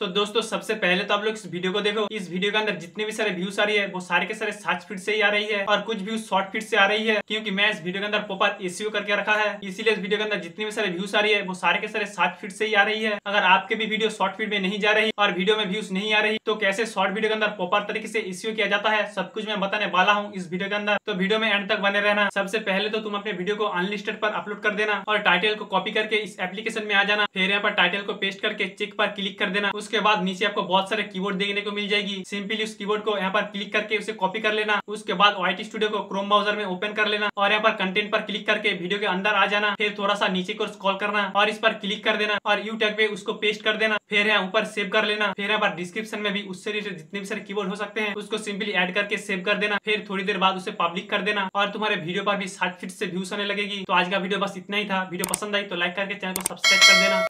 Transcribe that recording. तो दोस्तों सबसे पहले तो आप लोग इस वीडियो को देखो। इस वीडियो के अंदर जितने भी सारे व्यूज आ रही है वो सारे के सारे सर्च फीड से ही आ रही है और कुछ व्यूज शॉर्ट फीड से आ रही है, क्योंकि मैं इस वीडियो के अंदर पॉपअप एसईओ करके रखा है, इसीलिए इस वीडियो के अंदर जितने भी सारे व्यूज आ रही है वो सारे के सारे सर्च फीड से ही आ रही है। अगर आपके भी वीडियो शॉर्ट फीड में नहीं जा रही और वीडियो में व्यूज नहीं आ रही तो कैसे शॉर्ट वीडियो के अंदर पॉपअप तरीके से एसईओ किया जाता है सब कुछ मैं बताने वाला हूँ इस वीडियो के अंदर, तो वीडियो में एंड तक बने रहना। सबसे पहले तो तुम अपने वीडियो को अनलिस्टेड पर अपलोड कर देना और टाइटल को कॉपी करके इस एप्लीकेशन में आ जाना, फिर यहाँ पर टाइटल को पेस्ट करके चेक पर क्लिक कर देना। उसके बाद नीचे आपको बहुत सारे कीबोर्ड देखने को मिल जाएगी, सिंपली उस कीबोर्ड को यहाँ पर क्लिक करके उसे कॉपी कर लेना। उसके बाद वाईटी स्टूडियो को क्रोम ब्राउजर में ओपन कर लेना और यहाँ पर कंटेंट पर क्लिक करके वीडियो के अंदर आ जाना, फिर थोड़ा सा नीचे को स्क्रॉल करना और इस पर क्लिक कर देना और यू टैग पे उसको पेस्ट कर देना, फिर यहाँ ऊपर सेव कर लेना। फिर यहाँ पर डिस्क्रिप्शन में भी उससे रिलेटेड जितने भी सारे कीबोर्ड हो सकते हैं उसको सिंपली एड करके सेव कर देना, फिर थोड़ी देर बाद उसे पब्लिक कर देना और तुम्हारे वीडियो पर भी सर्च फीड से व्यूज आने लगेगी। तो आज का वीडियो बस इतना ही था, वीडियो पसंद आई तो लाइक करके चैनल को सब्सक्राइब कर देना।